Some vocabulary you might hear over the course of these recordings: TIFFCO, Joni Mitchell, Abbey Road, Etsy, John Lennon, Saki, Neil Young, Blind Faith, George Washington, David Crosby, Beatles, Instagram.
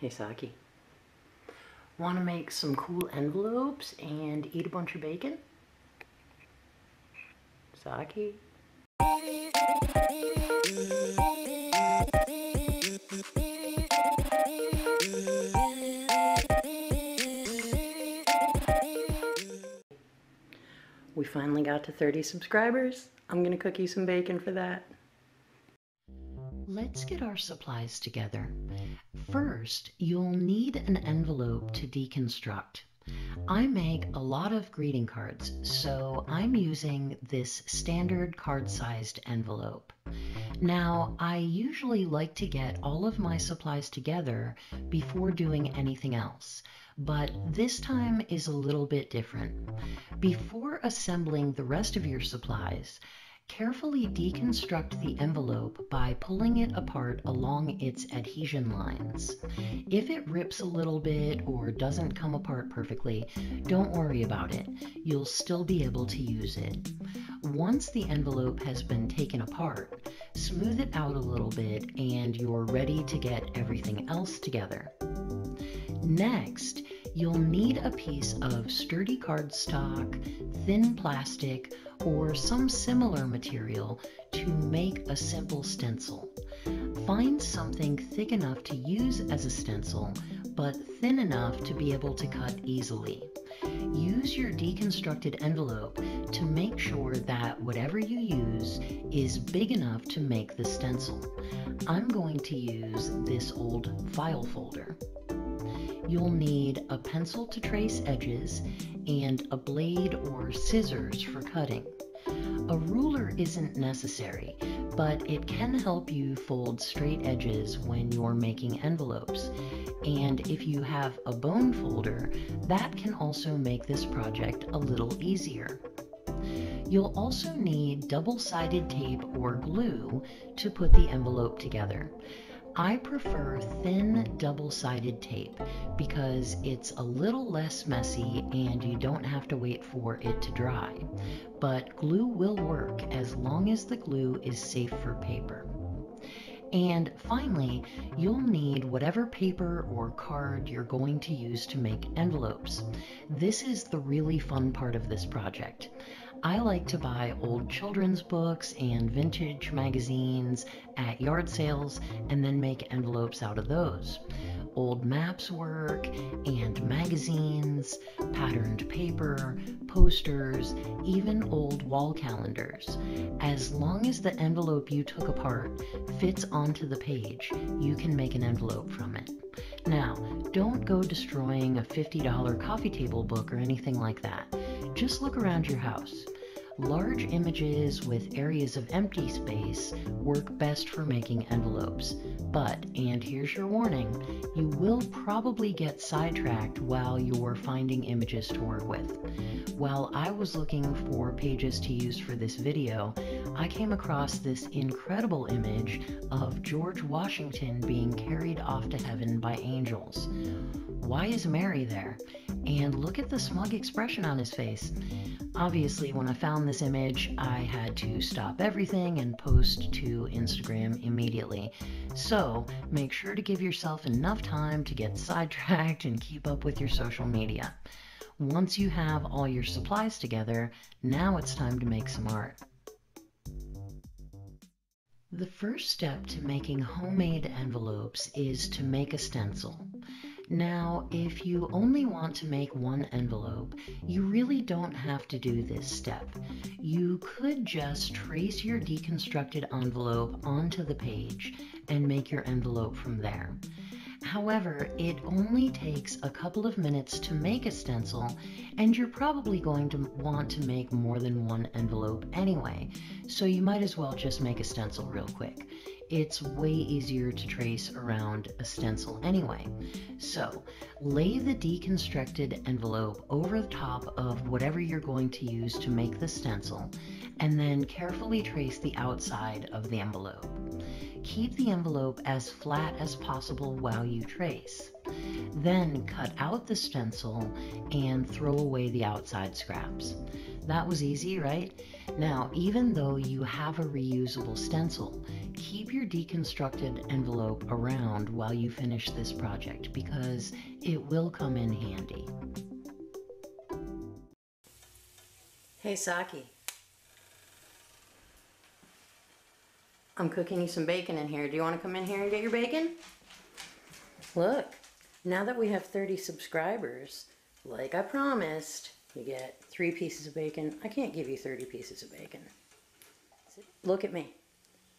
Hey Saki, want to make some cool envelopes and eat a bunch of bacon? Saki? We finally got to 30 subscribers. I'm gonna cook you some bacon for that. Let's get our supplies together. First, you'll need an envelope to deconstruct. I make a lot of greeting cards, so I'm using this standard card-sized envelope. Now, I usually like to get all of my supplies together before doing anything else, but this time is a little bit different. Before assembling the rest of your supplies, carefully deconstruct the envelope by pulling it apart along its adhesion lines. If it rips a little bit or doesn't come apart perfectly, don't worry about it. You'll still be able to use it. Once the envelope has been taken apart, smooth it out a little bit and you're ready to get everything else together. Next, you'll need a piece of sturdy cardstock, thin plastic, or some similar material to make a simple stencil. Find something thick enough to use as a stencil, but thin enough to be able to cut easily. Use your deconstructed envelope to make sure that whatever you use is big enough to make the stencil. I'm going to use this old file folder. You'll need a pencil to trace edges and a blade or scissors for cutting. A ruler isn't necessary, but it can help you fold straight edges when you're making envelopes. And if you have a bone folder, that can also make this project a little easier. You'll also need double-sided tape or glue to put the envelope together. I prefer thin double-sided tape because it's a little less messy and you don't have to wait for it to dry, but glue will work as long as the glue is safe for paper. And finally, you'll need whatever paper or card you're going to use to make envelopes. This is the really fun part of this project. I like to buy old children's books and vintage magazines at yard sales and then make envelopes out of those. Old maps work and magazines, patterned paper, posters, even old wall calendars. As long as the envelope you took apart fits onto the page, you can make an envelope from it. Now, don't go destroying a $50 coffee table book or anything like that. Just look around your house. Large images with areas of empty space work best for making envelopes, but, and here's your warning, you will probably get sidetracked while you're finding images to work with. While I was looking for pages to use for this video, I came across this incredible image of George Washington being carried off to heaven by angels. Why is Mary there? And look at the smug expression on his face. Obviously, when I found this image, I had to stop everything and post to Instagram immediately. So make sure to give yourself enough time to get sidetracked and keep up with your social media. Once you have all your supplies together, now it's time to make some art. The first step to making homemade envelopes is to make a stencil. Now, if you only want to make one envelope, you really don't have to do this step. You could just trace your deconstructed envelope onto the page and make your envelope from there. However, it only takes a couple of minutes to make a stencil, and you're probably going to want to make more than one envelope anyway, so you might as well just make a stencil real quick. It's way easier to trace around a stencil anyway. So lay the deconstructed envelope over the top of whatever you're going to use to make the stencil, and then carefully trace the outside of the envelope. Keep the envelope as flat as possible while you trace. Then cut out the stencil and throw away the outside scraps. That was easy, right? Now, even though you have a reusable stencil, Keep your deconstructed envelope around while you finish this project because it will come in handy. Hey Saki, I'm cooking you some bacon in here. Do you want to come in here and get your bacon? Look, now that we have 30 subscribers, like I promised, you get 3 pieces of bacon. I can't give you 30 pieces of bacon. Look at me.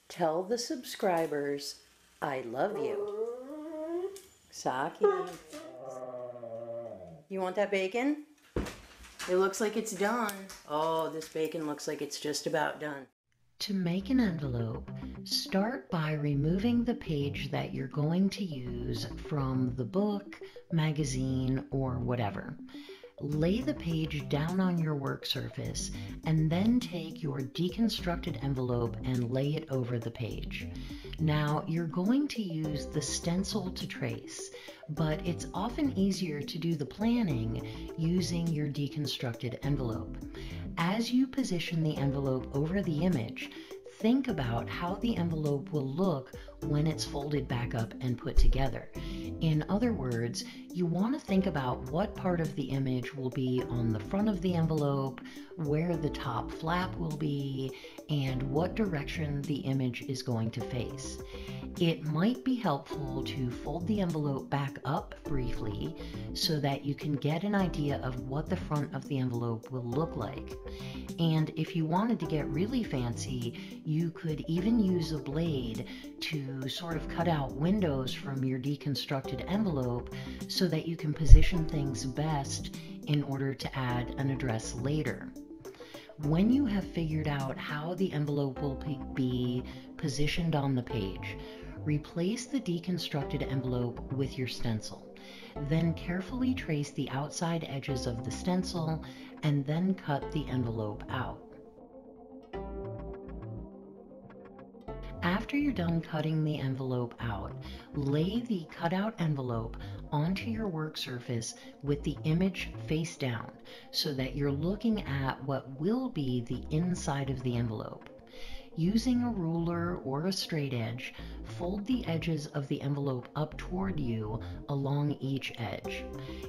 Tell the subscribers I love you. Saki. You want that bacon? It looks like it's done. Oh, this bacon looks like it's just about done. To make an envelope, start by removing the page that you're going to use from the book, magazine, or whatever. Lay the page down on your work surface and then take your deconstructed envelope and lay it over the page. Now, you're going to use the stencil to trace, but it's often easier to do the planning using your deconstructed envelope. As you position the envelope over the image, think about how the envelope will look when it's folded back up and put together. In other words, you want to think about what part of the image will be on the front of the envelope, where the top flap will be, and what direction the image is going to face. It might be helpful to fold the envelope back up briefly so that you can get an idea of what the front of the envelope will look like. And if you wanted to get really fancy, you could even use a blade to sort of cut out windows from your deconstructed envelope so that you can position things best in order to add an address later. When you have figured out how the envelope will be positioned on the page, replace the deconstructed envelope with your stencil. Then carefully trace the outside edges of the stencil and then cut the envelope out. After you're done cutting the envelope out, lay the cutout envelope onto your work surface with the image face down so that you're looking at what will be the inside of the envelope. Using a ruler or a straight edge, fold the edges of the envelope up toward you along each edge.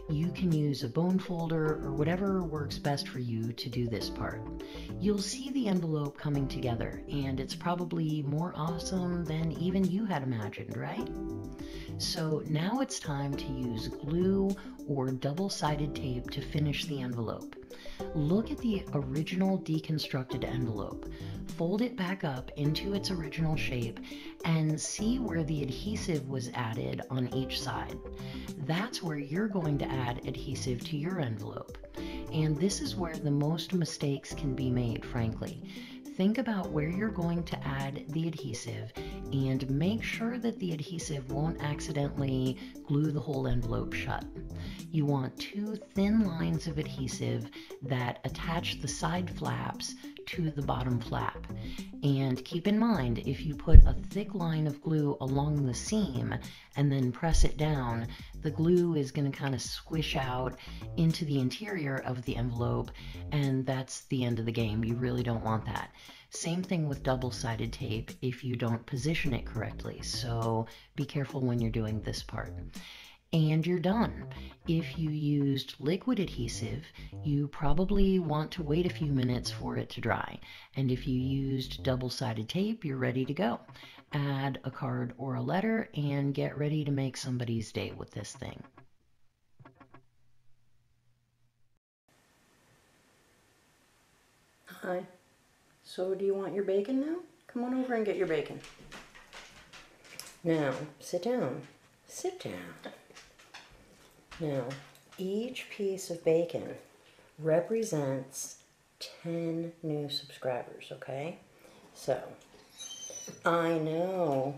You can use a bone folder or whatever works best for you to do this part. You'll see the envelope coming together, and it's probably more awesome than even you had imagined, right? So now it's time to use glue or double-sided tape to finish the envelope. Look at the original deconstructed envelope, fold it back up into its original shape, and see where the adhesive was added on each side. That's where you're going to add adhesive to your envelope. And this is where the most mistakes can be made, frankly. Think about where you're going to add the adhesive and make sure that the adhesive won't accidentally glue the whole envelope shut. You want 2 thin lines of adhesive that attach the side flaps to the bottom flap. And keep in mind, if you put a thick line of glue along the seam and then press it down, the glue is going to kind of squish out into the interior of the envelope, and that's the end of the game. You really don't want that. Same thing with double-sided tape if you don't position it correctly, so be careful when you're doing this part. And you're done. If you used liquid adhesive, you probably want to wait a few minutes for it to dry. And if you used double-sided tape, you're ready to go. Add a card or a letter and get ready to make somebody's day with this thing. Hi. So do you want your bacon now? Come on over and get your bacon. Now, sit down. Sit down. Now, each piece of bacon represents 10 new subscribers, okay? So, I know,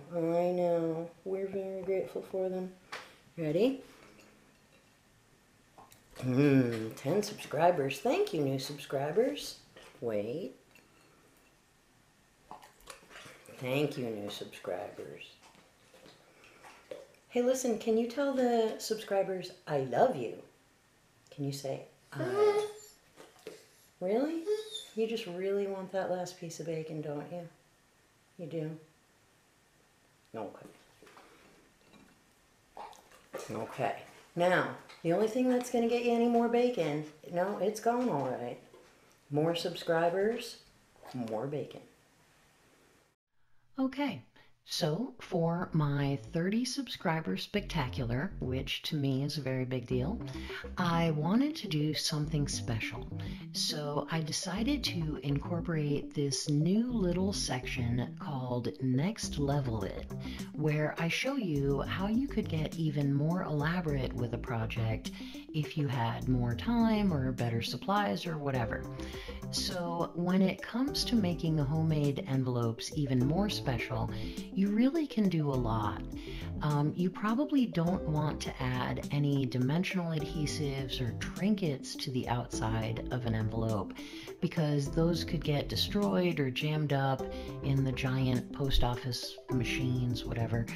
we're very grateful for them. Ready? 10 subscribers. Thank you, new subscribers. Wait. Thank you, new subscribers. Hey, listen, can you tell the subscribers I love you? Can you say, I? Really? You just really want that last piece of bacon, don't you? You do. Okay. Okay. Now, the only thing that's going to get you any more bacon, no, it's gone all right. More subscribers, more bacon. Okay. So for my 30 subscriber spectacular, which to me is a very big deal, I wanted to do something special. So I decided to incorporate this new little section called Next Level It, where I show you how you could get even more elaborate with a project if you had more time or better supplies or whatever. So when it comes to making homemade envelopes even more special, you really can do a lot. You probably don't want to add any dimensional adhesives or trinkets to the outside of an envelope because those could get destroyed or jammed up in the giant post office machines, whatever.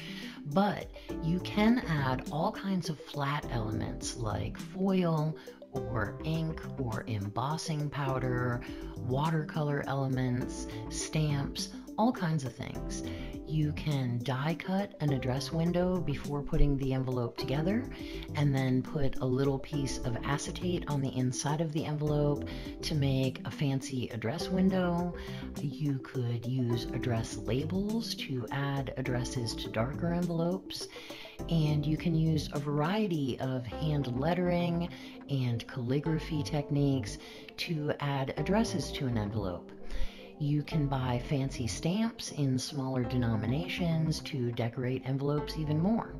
But you can add all kinds of flat elements like foil, or ink, or embossing powder, watercolor elements, stamps, all kinds of things. You can die cut an address window before putting the envelope together, and then put a little piece of acetate on the inside of the envelope to make a fancy address window. You could use address labels to add addresses to darker envelopes. And you can use a variety of hand lettering and calligraphy techniques to add addresses to an envelope. You can buy fancy stamps in smaller denominations to decorate envelopes even more.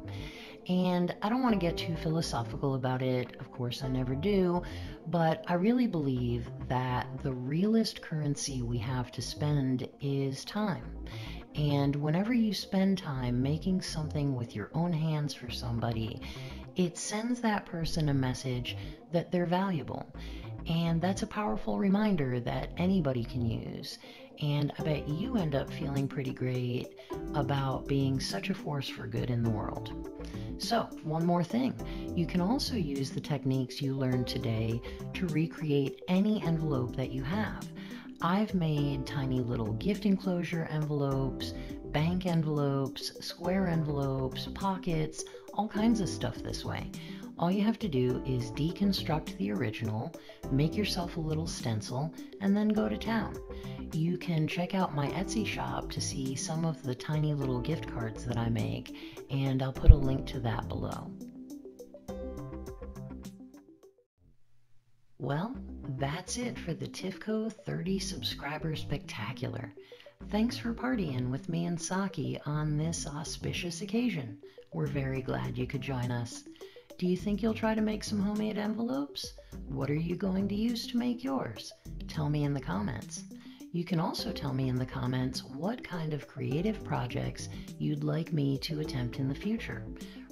And I don't want to get too philosophical about it, of course I never do, but I really believe that the realest currency we have to spend is time. And whenever you spend time making something with your own hands for somebody, it sends that person a message that they're valuable. And that's a powerful reminder that anybody can use. And I bet you end up feeling pretty great about being such a force for good in the world. So, one more thing. You can also use the techniques you learned today to recreate any envelope that you have. I've made tiny little gift enclosure envelopes, bank envelopes, square envelopes, pockets, all kinds of stuff this way. All you have to do is deconstruct the original, make yourself a little stencil, and then go to town. You can check out my Etsy shop to see some of the tiny little gift cards that I make, and I'll put a link to that below. Well, that's it for the TIFFCO 30 Subscriber Spectacular. Thanks for partying with me and Saki on this auspicious occasion. We're very glad you could join us. Do you think you'll try to make some homemade envelopes? What are you going to use to make yours? Tell me in the comments. You can also tell me in the comments what kind of creative projects you'd like me to attempt in the future.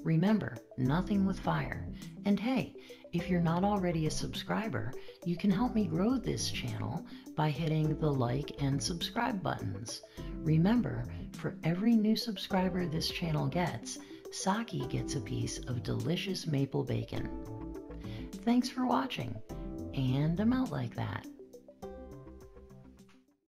Remember, nothing with fire. And hey, if you're not already a subscriber, you can help me grow this channel by hitting the like and subscribe buttons. Remember, for every new subscriber this channel gets, Saki gets a piece of delicious maple bacon. Thanks for watching, and I'm out like that.